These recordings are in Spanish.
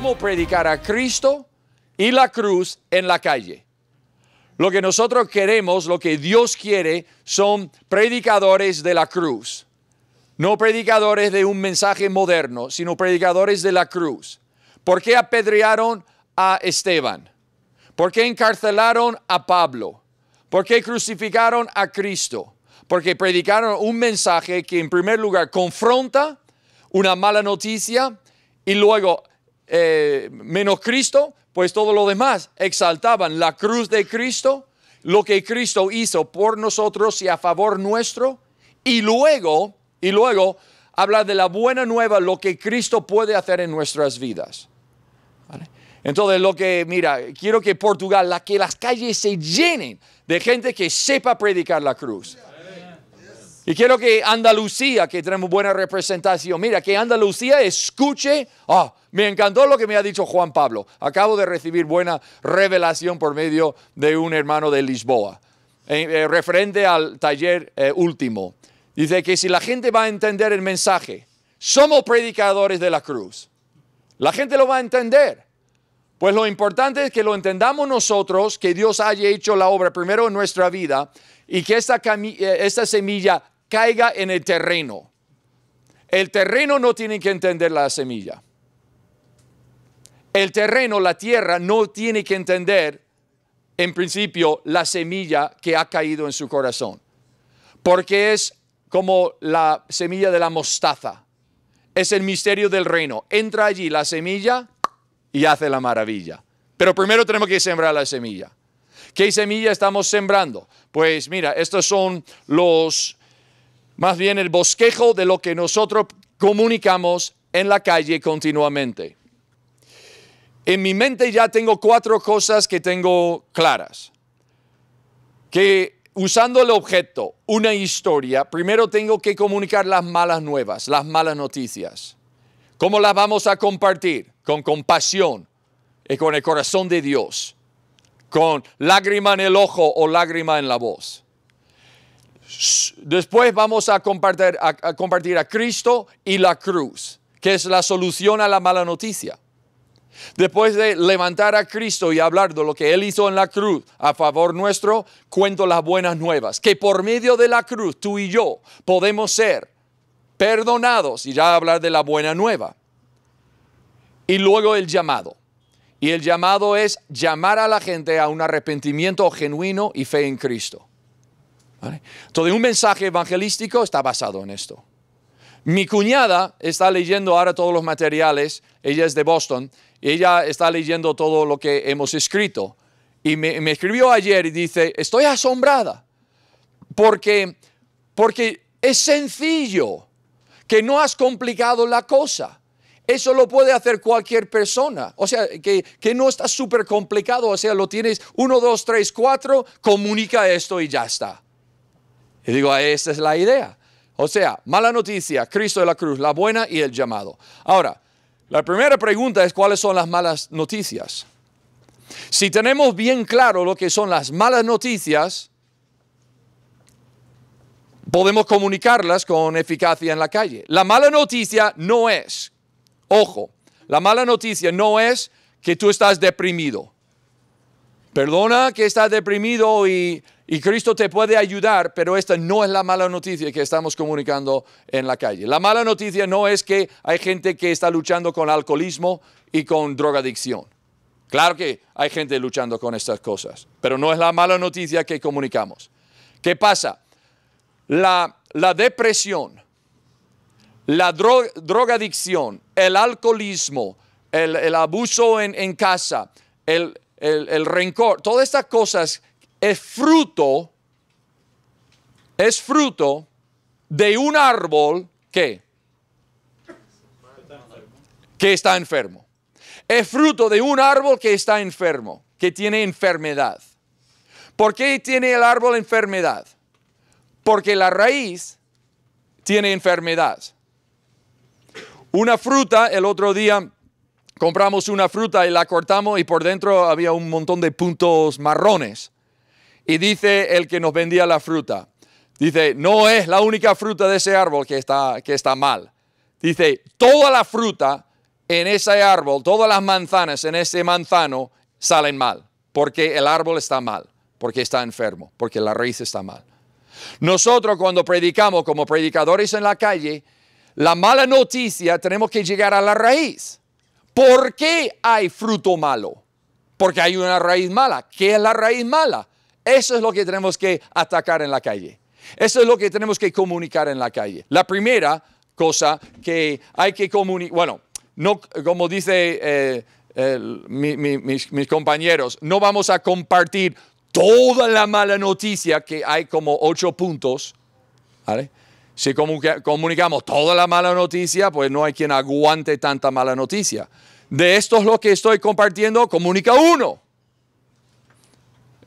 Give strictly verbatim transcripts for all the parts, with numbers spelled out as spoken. cómo predicar a Cristo y la cruz en la calle. Lo que nosotros queremos, lo que Dios quiere, son predicadores de la cruz. No predicadores de un mensaje moderno, sino predicadores de la cruz. ¿Por qué apedrearon a Esteban? ¿Por qué encarcelaron a Pablo? ¿Por qué crucificaron a Cristo? Porque predicaron un mensaje que en primer lugar confronta una mala noticia y luego, eh, menos Cristo, pues todo lo demás exaltaban la cruz de Cristo, lo que Cristo hizo por nosotros y a favor nuestro, y luego, y luego habla de la buena nueva, lo que Cristo puede hacer en nuestras vidas. ¿Vale? Entonces, lo que, mira, quiero que Portugal, la, que las calles se llenen de gente que sepa predicar la cruz. Y quiero que Andalucía, que tenemos buena representación, mira, que Andalucía escuche, oh, me encantó lo que me ha dicho Juan Pablo. Acabo de recibir buena revelación por medio de un hermano de Lisboa, eh, eh, referente al taller eh, último. Dice que si la gente va a entender el mensaje, somos predicadores de la cruz. La gente lo va a entender. Pues lo importante es que lo entendamos nosotros, que Dios haya hecho la obra primero en nuestra vida y que esta, esta semilla caiga en el terreno. El terreno no tiene que entender la semilla. El terreno, la tierra, no tiene que entender, en principio, la semilla que ha caído en su corazón. Porque es como la semilla de la mostaza. Es el misterio del reino. Entra allí la semilla y hace la maravilla. Pero primero tenemos que sembrar la semilla. ¿Qué semilla estamos sembrando? Pues mira, estos son los, más bien el bosquejo de lo que nosotros comunicamos en la calle continuamente. En mi mente ya tengo cuatro cosas que tengo claras. Que usando el objeto, una historia, primero tengo que comunicar las malas nuevas, las malas noticias. ¿Cómo las vamos a compartir? Con compasión y con el corazón de Dios. Con lágrima en el ojo o lágrima en la voz. Después vamos a compartir a, a compartir a Cristo y la cruz, que es la solución a la mala noticia. Después de levantar a Cristo y hablar de lo que Él hizo en la cruz a favor nuestro, cuento las buenas nuevas. Que por medio de la cruz tú y yo podemos ser perdonados y ya hablar de la buena nueva. Y luego el llamado. Y el llamado es llamar a la gente a un arrepentimiento genuino y fe en Cristo. ¿Vale? Entonces un mensaje evangelístico está basado en esto. Mi cuñada está leyendo ahora todos los materiales, ella es de Boston, y ella está leyendo todo lo que hemos escrito. Y me, me escribió ayer y dice, estoy asombrada, porque, porque es sencillo, que no has complicado la cosa. Eso lo puede hacer cualquier persona. O sea, que, que no está súper complicado. O sea, lo tienes uno, dos, tres, cuatro, comunica esto y ya está. Y digo, esa es la idea. O sea, mala noticia, Cristo de la cruz, la buena y el llamado. Ahora, la primera pregunta es cuáles son las malas noticias. Si tenemos bien claro lo que son las malas noticias, podemos comunicarlas con eficacia en la calle. La mala noticia no es... Ojo, la mala noticia no es que tú estás deprimido. Perdona que estás deprimido y, y Cristo te puede ayudar, pero esta no es la mala noticia que estamos comunicando en la calle. La mala noticia no es que hay gente que está luchando con alcoholismo y con drogadicción. Claro que hay gente luchando con estas cosas, pero no es la mala noticia que comunicamos. ¿Qué pasa? La, la depresión, la dro drogadicción, el alcoholismo, el, el abuso en, en casa, el, el, el rencor, todas estas cosas es fruto, es fruto de un árbol que, que está enfermo. Es fruto de un árbol que está enfermo, que tiene enfermedad. ¿Por qué tiene el árbol enfermedad? Porque la raíz tiene enfermedad. Una fruta, el otro día compramos una fruta y la cortamos y por dentro había un montón de puntos marrones. Y dice el que nos vendía la fruta, dice, no es la única fruta de ese árbol que está, que está mal. Dice, toda la fruta en ese árbol, todas las manzanas en ese manzano salen mal, porque el árbol está mal, porque está enfermo, porque la raíz está mal. Nosotros cuando predicamos como predicadores en la calle, la mala noticia tenemos que llegar a la raíz. ¿Por qué hay fruto malo? Porque hay una raíz mala. ¿Qué es la raíz mala? Eso es lo que tenemos que atacar en la calle. Eso es lo que tenemos que comunicar en la calle. La primera cosa que hay que comunicar, bueno, no, como dice eh, eh, mi, mi, mis, mis compañeros, no vamos a compartir toda la mala noticia, que hay como ocho puntos, ¿vale? Si comunica, comunicamos toda la mala noticia, pues no hay quien aguante tanta mala noticia. De esto es lo que estoy compartiendo, comunica uno.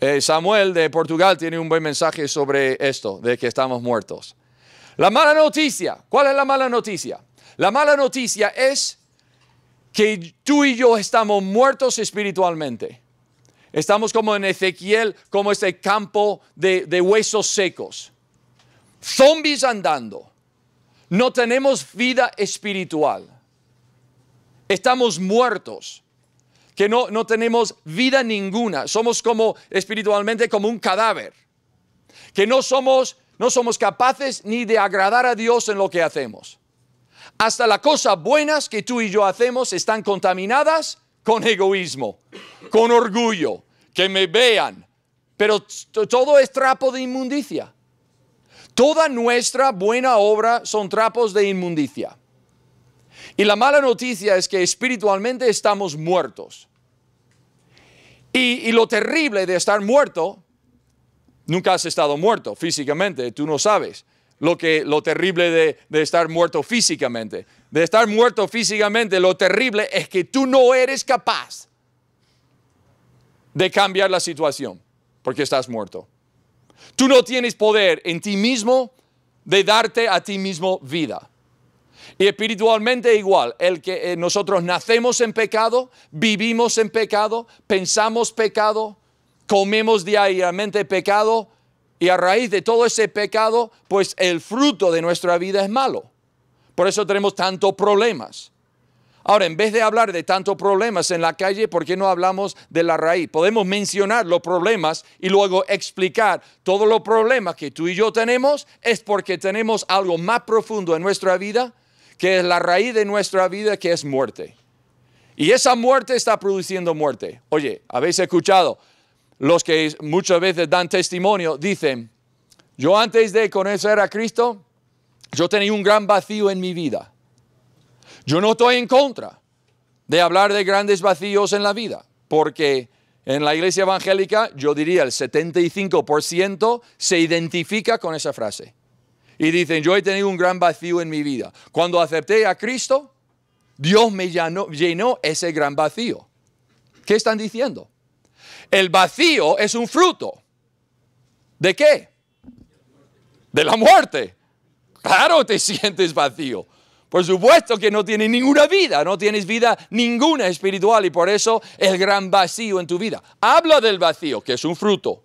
Eh, Samuel de Portugal tiene un buen mensaje sobre esto, de que estamos muertos. La mala noticia, ¿cuál es la mala noticia? La mala noticia es que tú y yo estamos muertos espiritualmente. Estamos como en Ezequiel, como este campo de, de huesos secos. Zombies andando. No tenemos vida espiritual. Estamos muertos. Que no, no tenemos vida ninguna. Somos como espiritualmente como un cadáver. Que no somos, no somos capaces ni de agradar a Dios en lo que hacemos. Hasta las cosas buenas que tú y yo hacemos están contaminadas con egoísmo, con orgullo, que me vean. Pero todo es trapo de inmundicia. Toda nuestra buena obra son trapos de inmundicia. Y la mala noticia es que espiritualmente estamos muertos. Y, y lo terrible de estar muerto, nunca has estado muerto físicamente, tú no sabes lo, que, lo terrible de, de estar muerto físicamente. De estar muerto físicamente, lo terrible es que tú no eres capaz de cambiar la situación, porque estás muerto. Tú no tienes poder en ti mismo de darte a ti mismo vida. Y espiritualmente igual, el que eh, nosotros nacemos en pecado, vivimos en pecado, pensamos pecado, comemos diariamente pecado, y a raíz de todo ese pecado, pues el fruto de nuestra vida es malo. Por eso tenemos tantos problemas. Ahora, en vez de hablar de tantos problemas en la calle, ¿por qué no hablamos de la raíz? Podemos mencionar los problemas y luego explicar todos los problemas que tú y yo tenemos es porque tenemos algo más profundo en nuestra vida, que es la raíz de nuestra vida, que es muerte. Y esa muerte está produciendo muerte. Oye, habéis escuchado, los que muchas veces dan testimonio, dicen, yo antes de conocer a Cristo, yo tenía un gran vacío en mi vida. Yo no estoy en contra de hablar de grandes vacíos en la vida, porque en la iglesia evangélica yo diría el setenta y cinco por ciento se identifica con esa frase. Y dicen, yo he tenido un gran vacío en mi vida. Cuando acepté a Cristo, Dios me llenó, llenó ese gran vacío. ¿Qué están diciendo? El vacío es un fruto. ¿De qué? De la muerte. Claro, te sientes vacío. Por supuesto que no tienes ninguna vida, no tienes vida ninguna espiritual y por eso el gran vacío en tu vida. Habla del vacío, que es un fruto,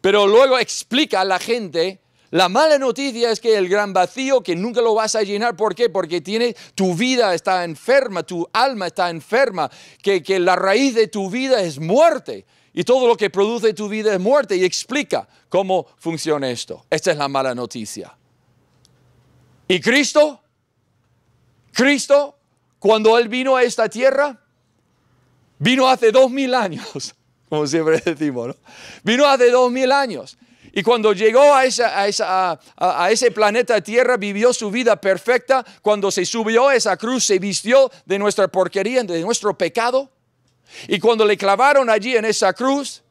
pero luego explica a la gente, la mala noticia es que el gran vacío que nunca lo vas a llenar. ¿Por qué? Porque tiene, tu vida está enferma, tu alma está enferma, que, que la raíz de tu vida es muerte y todo lo que produce tu vida es muerte, y explica cómo funciona esto. Esta es la mala noticia. ¿Y Cristo? Cristo, cuando Él vino a esta tierra, vino hace dos mil años, como siempre decimos, ¿no? Vino hace dos mil años. Y cuando llegó a, esa, a, esa, a, a ese planeta Tierra, vivió su vida perfecta. Cuando se subió a esa cruz, se vistió de nuestra porquería, de nuestro pecado. Y cuando le clavaron allí en esa cruz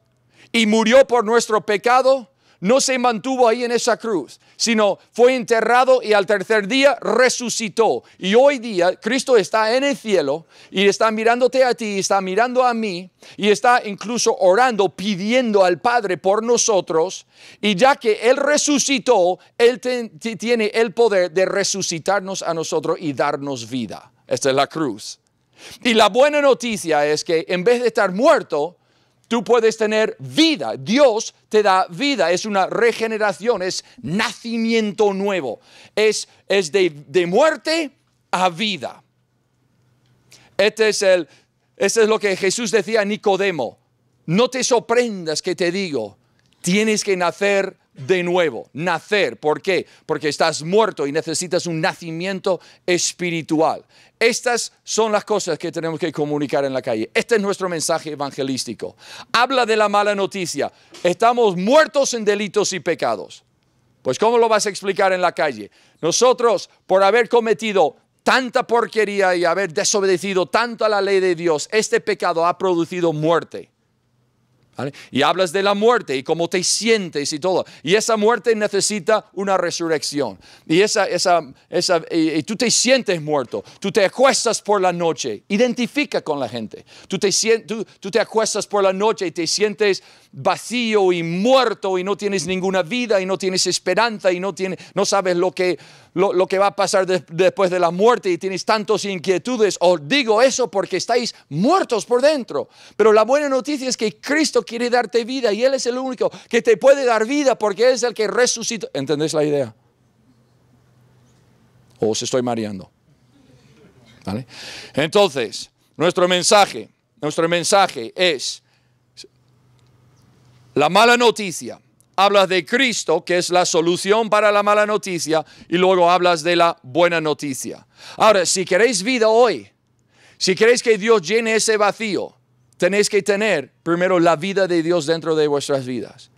y murió por nuestro pecado, no se mantuvo ahí en esa cruz, sino fue enterrado y al tercer día resucitó. Y hoy día Cristo está en el cielo y está mirándote a ti, está mirando a mí y está incluso orando, pidiendo al Padre por nosotros. Y ya que Él resucitó, Él te, te, tiene el poder de resucitarnos a nosotros y darnos vida. Esta es la cruz. Y la buena noticia es que en vez de estar muerto, tú puedes tener vida. Dios te da vida. Es una regeneración, es nacimiento nuevo. Es, es de, de muerte a vida. Este es el, este es lo que Jesús decía a Nicodemo. No te sorprendas que te digo, tienes que nacer de nuevo. Nacer, ¿por qué? Porque estás muerto y necesitas un nacimiento espiritual. Estas son las cosas que tenemos que comunicar en la calle. Este es nuestro mensaje evangelístico. Habla de la mala noticia. Estamos muertos en delitos y pecados. Pues ¿cómo lo vas a explicar en la calle? Nosotros, por haber cometido tanta porquería y haber desobedecido tanto a la ley de Dios, este pecado ha producido muerte. ¿Vale? Y hablas de la muerte y cómo te sientes y todo. Y esa muerte necesita una resurrección. Y, esa, esa, esa, y, y tú te sientes muerto. Tú te acuestas por la noche. Identifica con la gente. Tú te, tú, tú te acuestas por la noche y te sientes vacío y muerto y no tienes ninguna vida y no tienes esperanza y no, tienes, no sabes lo que, lo, lo que va a pasar de, después de la muerte y tienes tantas inquietudes. Os digo eso porque estáis muertos por dentro. Pero la buena noticia es que Cristo quiere darte vida y Él es el único que te puede dar vida porque Él es el que resucitó. ¿Entendés la idea? ¿O os estoy mareando? ¿Vale? Entonces, nuestro mensaje, nuestro mensaje es... La mala noticia, hablas de Cristo, que es la solución para la mala noticia, y luego hablas de la buena noticia. Ahora, si queréis vida hoy, si queréis que Dios llene ese vacío, tenéis que tener primero la vida de Dios dentro de vuestras vidas.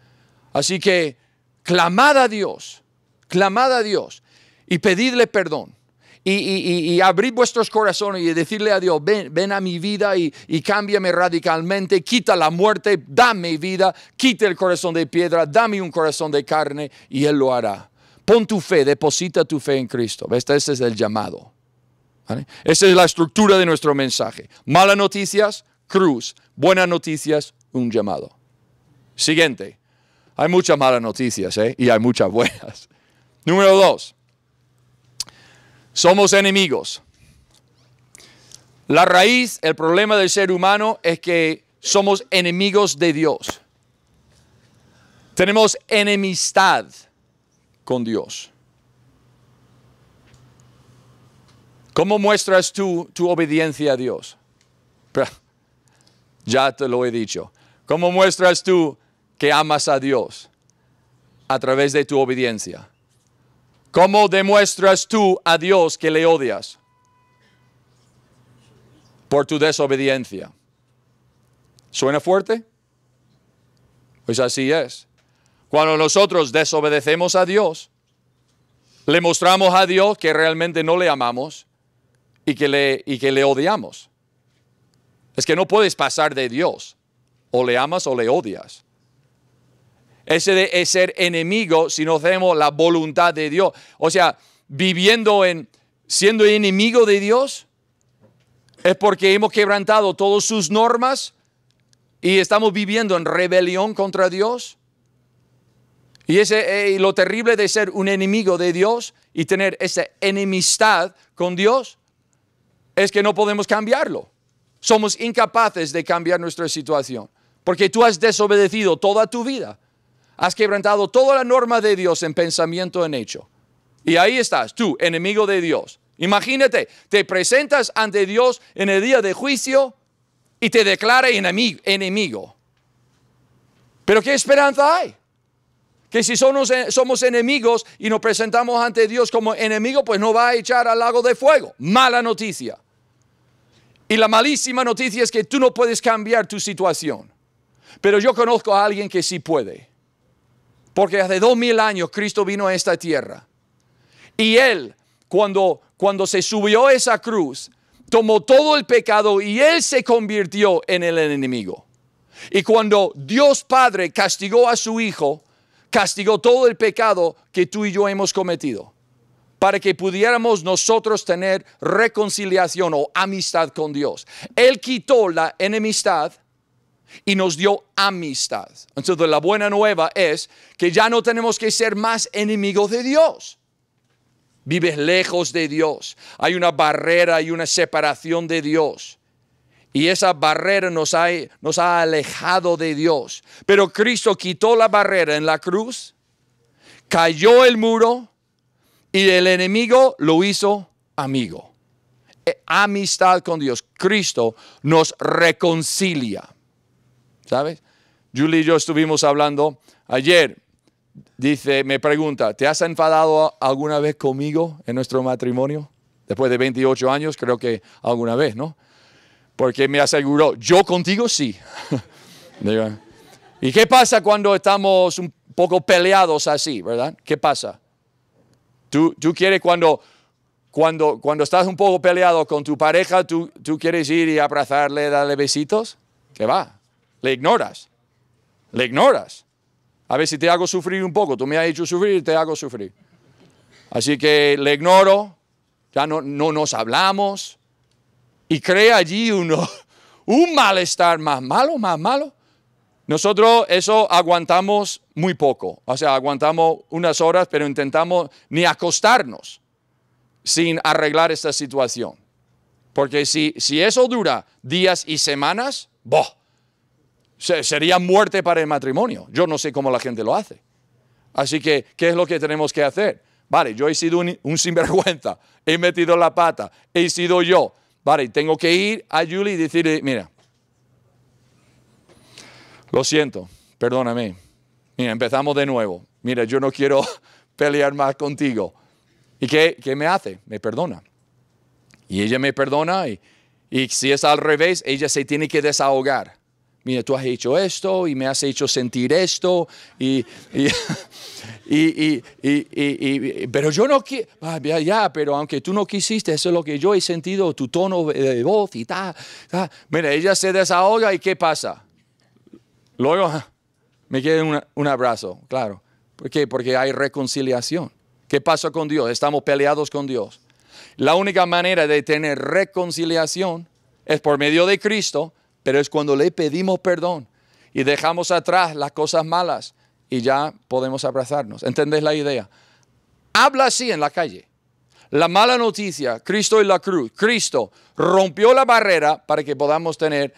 Así que, clamad a Dios, clamad a Dios, y pedidle perdón. Y, y, y abrir vuestros corazones y decirle a Dios, ven, ven a mi vida y, y cámbiame radicalmente, quita la muerte, dame vida, quita el corazón de piedra, dame un corazón de carne y Él lo hará. Pon tu fe, deposita tu fe en Cristo. Este, este es el llamado. ¿Vale? Esa es la estructura de nuestro mensaje. Malas noticias, cruz. Buenas noticias, un llamado. Siguiente. Hay muchas malas noticias, ¿eh? Y hay muchas buenas. Número dos. Somos enemigos. La raíz, el problema del ser humano es que somos enemigos de Dios. Tenemos enemistad con Dios. ¿Cómo muestras tú tu obediencia a Dios? Ya te lo he dicho. ¿Cómo muestras tú que amas a Dios? A través de tu obediencia. ¿Cómo demuestras tú a Dios que le odias? Por tu desobediencia. ¿Suena fuerte? Pues así es. Cuando nosotros desobedecemos a Dios, le mostramos a Dios que realmente no le amamos y que le, y que le odiamos. Es que no puedes pasar de Dios. O le amas o le odias. Ese de ser enemigo si no hacemos la voluntad de Dios. O sea, viviendo en, siendo enemigo de Dios, es porque hemos quebrantado todas sus normas y estamos viviendo en rebelión contra Dios. Y ese, eh, lo terrible de ser un enemigo de Dios y tener esa enemistad con Dios es que no podemos cambiarlo. Somos incapaces de cambiar nuestra situación porque tú has desobedecido toda tu vida. Has quebrantado toda la norma de Dios en pensamiento, en hecho. Y ahí estás, tú, enemigo de Dios. Imagínate, te presentas ante Dios en el día de juicio y te declara enemigo. Pero ¿qué esperanza hay? Que si somos, somos enemigos y nos presentamos ante Dios como enemigo, pues nos va a echar al lago de fuego. Mala noticia. Y la malísima noticia es que tú no puedes cambiar tu situación. Pero yo conozco a alguien que sí puede. Porque hace dos mil años Cristo vino a esta tierra. Y Él, cuando, cuando se subió a esa cruz, tomó todo el pecado y Él se convirtió en el enemigo. Y cuando Dios Padre castigó a su Hijo, castigó todo el pecado que tú y yo hemos cometido. Para que pudiéramos nosotros tener reconciliación o amistad con Dios. Él quitó la enemistad y nos dio amistad. Entonces la buena nueva es que ya no tenemos que ser más enemigos de Dios. Vives lejos de Dios. Hay una barrera, hay una separación de Dios. Y esa barrera nos ha, nos ha alejado de Dios. Pero Cristo quitó la barrera en la cruz. Cayó el muro. Y el enemigo lo hizo amigo. Amistad con Dios. Cristo nos reconcilia. ¿Sabes? Julie y yo estuvimos hablando ayer. Dice, me pregunta, ¿te has enfadado alguna vez conmigo en nuestro matrimonio? Después de veintiocho años, creo que alguna vez, ¿no? Porque me aseguró, yo contigo sí. ¿Y qué pasa cuando estamos un poco peleados así, verdad? ¿Qué pasa? Tú, tú quieres cuando, cuando, cuando estás un poco peleado con tu pareja, tú, tú quieres ir y abrazarle, darle besitos. ¿Qué va? Le ignoras. Le ignoras. A ver si te hago sufrir un poco. Tú me has hecho sufrir y te hago sufrir. Así que le ignoro. Ya no, no nos hablamos. Y crea allí uno, un malestar más malo, más malo. Nosotros eso aguantamos muy poco. O sea, aguantamos unas horas, pero intentamos ni acostarnos sin arreglar esta situación. Porque si, si eso dura días y semanas, ¡boh! Sería muerte para el matrimonio. Yo no sé cómo la gente lo hace. Así que, ¿qué es lo que tenemos que hacer? Vale, yo he sido un, un sinvergüenza. He metido la pata. He sido yo. Vale, tengo que ir a Julie y decirle, mira, lo siento, perdóname. Mira, empezamos de nuevo. Mira, yo no quiero pelear más contigo. ¿Y qué, qué me hace? Me perdona. Y ella me perdona y, y si es al revés, ella se tiene que desahogar. Mira, tú has hecho esto y me has hecho sentir esto, y, y, y, y, y, y, y, pero yo no quiero, ah, ya, ya, pero aunque tú no quisiste, eso es lo que yo he sentido, tu tono de voz y tal. Ta. Mira, ella se desahoga y ¿qué pasa? Luego me queda una, un abrazo, claro. ¿Por qué? Porque hay reconciliación. ¿Qué pasa con Dios? Estamos peleados con Dios. La única manera de tener reconciliación es por medio de Cristo. Pero es cuando le pedimos perdón y dejamos atrás las cosas malas y ya podemos abrazarnos. ¿Entendés la idea? Habla así en la calle. La mala noticia, Cristo y la cruz. Cristo rompió la barrera para que podamos tener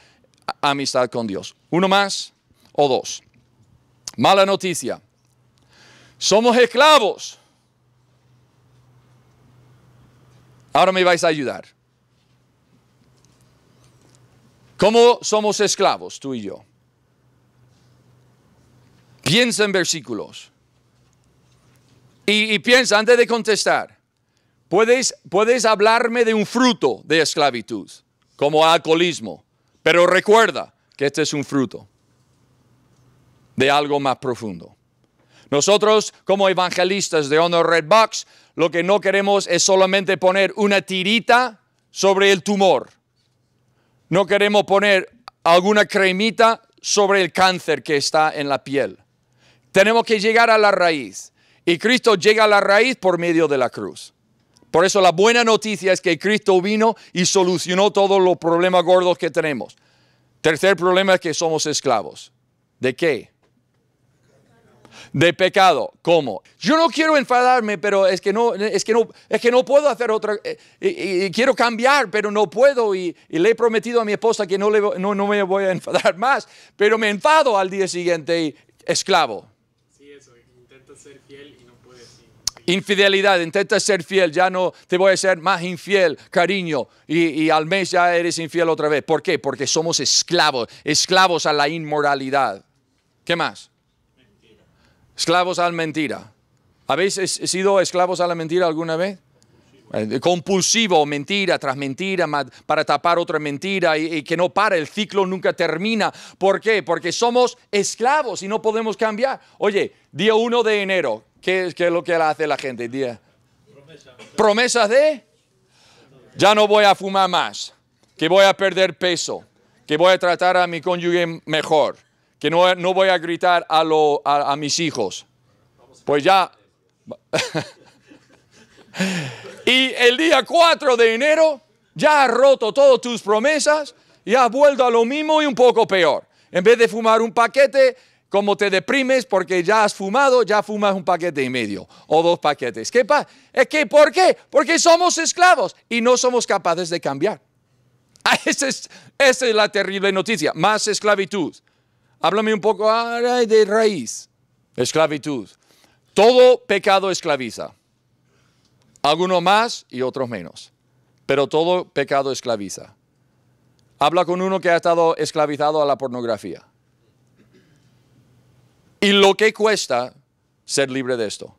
amistad con Dios. ¿Uno más o dos? Mala noticia. Somos esclavos. Ahora me vais a ayudar. ¿Cómo somos esclavos, tú y yo? Piensa en versículos. Y, y piensa, antes de contestar, puedes, puedes hablarme de un fruto de esclavitud, como alcoholismo, pero recuerda que este es un fruto de algo más profundo. Nosotros, como evangelistas de OnTheRedBox, lo que no queremos es solamente poner una tirita sobre el tumor. No queremos poner alguna cremita sobre el cáncer que está en la piel. Tenemos que llegar a la raíz. Y Cristo llega a la raíz por medio de la cruz. Por eso la buena noticia es que Cristo vino y solucionó todos los problemas gordos que tenemos. Tercer problema es que somos esclavos. ¿De qué? De pecado. ¿Cómo? Yo no quiero enfadarme, pero es que no, es que no, es que no puedo hacer otra, eh, y, y quiero cambiar, pero no puedo, y, y le he prometido a mi esposa que no, le, no, no me voy a enfadar más, pero me enfado al día siguiente y esclavo. Sí, eso, intenta ser fiel y no puedes. Sí. Infidelidad, intenta ser fiel, ya no te voy a ser más infiel, cariño, y, y al mes ya eres infiel otra vez. ¿Por qué? Porque somos esclavos, esclavos a la inmoralidad. ¿Qué más? Esclavos a la mentira. ¿Habéis sido esclavos a la mentira alguna vez? Compulsivo, Compulsivo mentira tras mentira, para tapar otra mentira y, y que no para, el ciclo nunca termina. ¿Por qué? Porque somos esclavos y no podemos cambiar. Oye, día uno de enero, ¿qué, qué es lo que hace la gente? Día... Promesa. Promesas de... Ya no voy a fumar más, que voy a perder peso, que voy a tratar a mi cónyuge mejor, que no, no voy a gritar a, lo, a, a mis hijos. Pues ya. Y el día cuatro de enero ya has roto todas tus promesas y has vuelto a lo mismo y un poco peor. En vez de fumar un paquete, como te deprimes porque ya has fumado, ya fumas un paquete y medio o dos paquetes. ¿Qué pasa? Es que, ¿por qué? Porque somos esclavos y no somos capaces de cambiar. Esa es, esa es la terrible noticia. Más esclavitud. Háblame un poco ahora de raíz. Esclavitud. Todo pecado esclaviza. Algunos más y otros menos. Pero todo pecado esclaviza. Habla con uno que ha estado esclavizado a la pornografía. Y lo que cuesta ser libre de esto.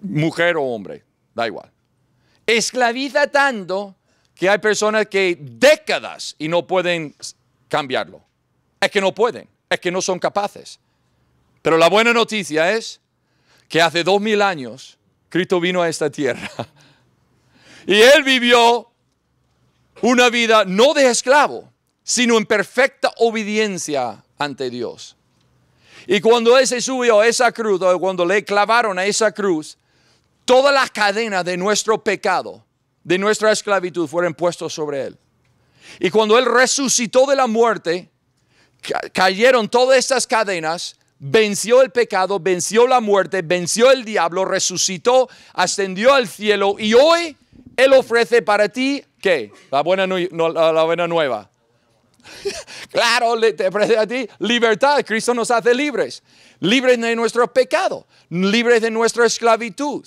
Mujer o hombre, da igual. Esclaviza tanto que hay personas que décadas y no pueden cambiarlo. Es que no pueden, es que no son capaces. Pero la buena noticia es que hace dos mil años Cristo vino a esta tierra y Él vivió una vida no de esclavo, sino en perfecta obediencia ante Dios. Y cuando Él se subió a esa cruz, cuando le clavaron a esa cruz, todas las cadenas de nuestro pecado, de nuestra esclavitud, fueron puestas sobre Él. Y cuando Él resucitó de la muerte, cayeron todas estas cadenas, venció el pecado, venció la muerte, venció el diablo, resucitó, ascendió al cielo y hoy Él ofrece para ti, ¿qué? La buena, no, la buena nueva. Claro, te ofrece a ti libertad. Cristo nos hace libres, libres de nuestro pecado, libres de nuestra esclavitud.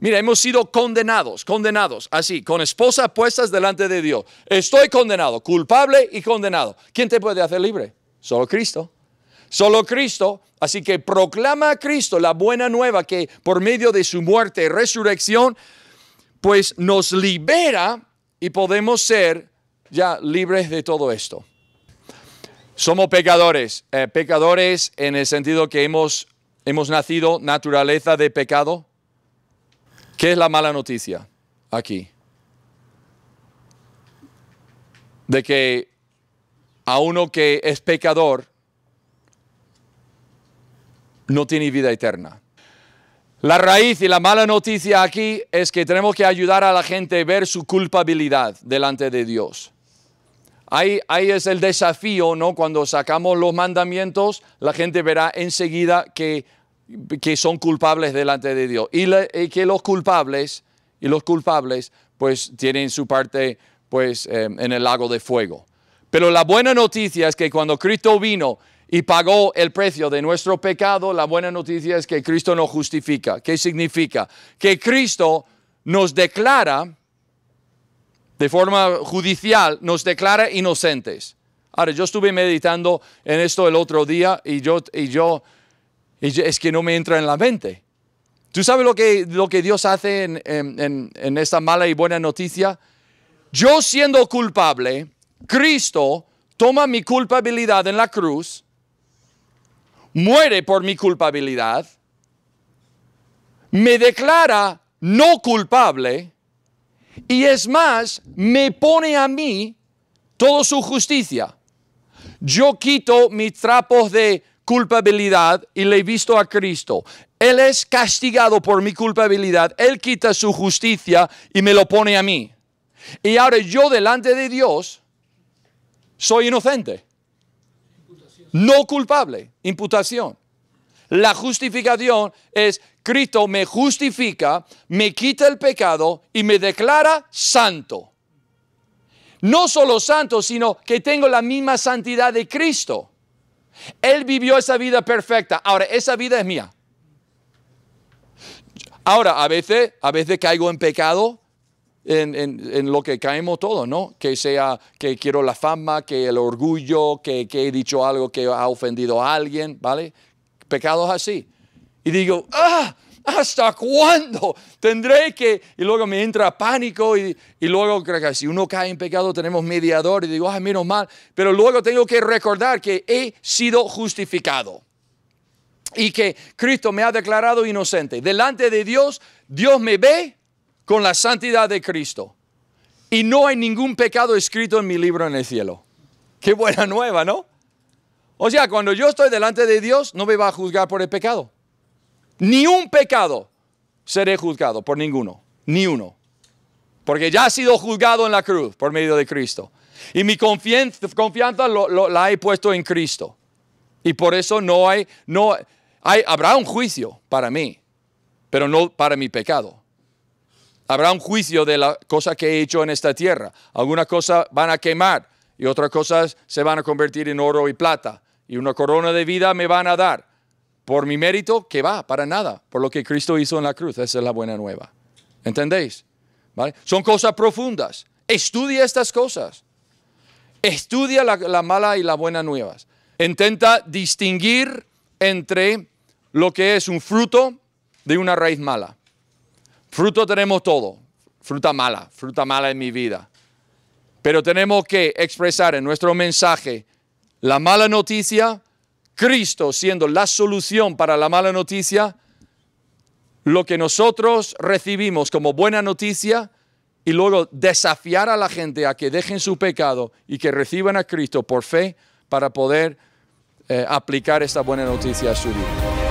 Mira, hemos sido condenados, condenados, así, con esposas puestas delante de Dios. Estoy condenado, culpable y condenado. ¿Quién te puede hacer libre? Solo Cristo. Solo Cristo. Así que proclama a Cristo la buena nueva que por medio de su muerte y resurrección, pues nos libera y podemos ser ya libres de todo esto. Somos pecadores, eh, pecadores en el sentido que hemos, hemos nacido naturaleza de pecado. ¿Qué es la mala noticia aquí? De que a uno que es pecador no tiene vida eterna. La raíz y la mala noticia aquí es que tenemos que ayudar a la gente a ver su culpabilidad delante de Dios. Ahí, ahí es el desafío, ¿no? Cuando sacamos los mandamientos, la gente verá enseguida que que son culpables delante de Dios y, le, y que los culpables y los culpables pues tienen su parte pues eh, en el lago de fuego. Pero la buena noticia es que cuando Cristo vino y pagó el precio de nuestro pecado, la buena noticia es que Cristo nos justifica. ¿Qué significa? Que Cristo nos declara de forma judicial, nos declara inocentes. Ahora, yo estuve meditando en esto el otro día y yo y yo Y es que no me entra en la mente. ¿Tú sabes lo que, lo que Dios hace en, en, en esta mala y buena noticia? Yo siendo culpable, Cristo toma mi culpabilidad en la cruz, muere por mi culpabilidad, me declara no culpable y es más, me pone a mí toda su justicia. Yo quito mis trapos de culpabilidad y le he visto a Cristo. Él es castigado por mi culpabilidad. Él quita su justicia y me lo pone a mí. Y ahora yo delante de Dios soy inocente. No culpable. Imputación. La justificación es Cristo me justifica, me quita el pecado y me declara santo. No solo santo, sino que tengo la misma santidad de Cristo. Él vivió esa vida perfecta. Ahora, esa vida es mía. Ahora, a veces, a veces caigo en pecado, en, en, en lo que caemos todos, ¿no? Que sea, que quiero la fama, que el orgullo, que, que he dicho algo que ha ofendido a alguien, ¿vale? Pecados así. Y digo, ¡ah! ¿Hasta cuándo tendré que...? Y luego me entra pánico y, y luego creo que si uno cae en pecado tenemos mediador y digo, ay, menos mal. Pero luego tengo que recordar que he sido justificado y que Cristo me ha declarado inocente. Delante de Dios, Dios me ve con la santidad de Cristo y no hay ningún pecado escrito en mi libro en el cielo. Qué buena nueva, ¿no? O sea, cuando yo estoy delante de Dios no me va a juzgar por el pecado. Ni un pecado seré juzgado por ninguno, ni uno. Porque ya he sido juzgado en la cruz por medio de Cristo. Y mi confianza, confianza lo, lo, la he puesto en Cristo. Y por eso no hay, no hay, habrá un juicio para mí, pero no para mi pecado. Habrá un juicio de la cosa que he hecho en esta tierra. Algunas cosas van a quemar y otras cosas se van a convertir en oro y plata. Y una corona de vida me van a dar. Por mi mérito, que va, para nada. Por lo que Cristo hizo en la cruz. Esa es la buena nueva. ¿Entendéis? ¿Vale? Son cosas profundas. Estudia estas cosas. Estudia la, la mala y la buena nuevas. Intenta distinguir entre lo que es un fruto de una raíz mala. Fruto tenemos todo. Fruta mala, fruta mala en mi vida. Pero tenemos que expresar en nuestro mensaje la mala noticia, Cristo siendo la solución para la mala noticia, lo que nosotros recibimos como buena noticia, y luego desafiar a la gente a que dejen su pecado y que reciban a Cristo por fe para poder eh, aplicar esta buena noticia a su vida.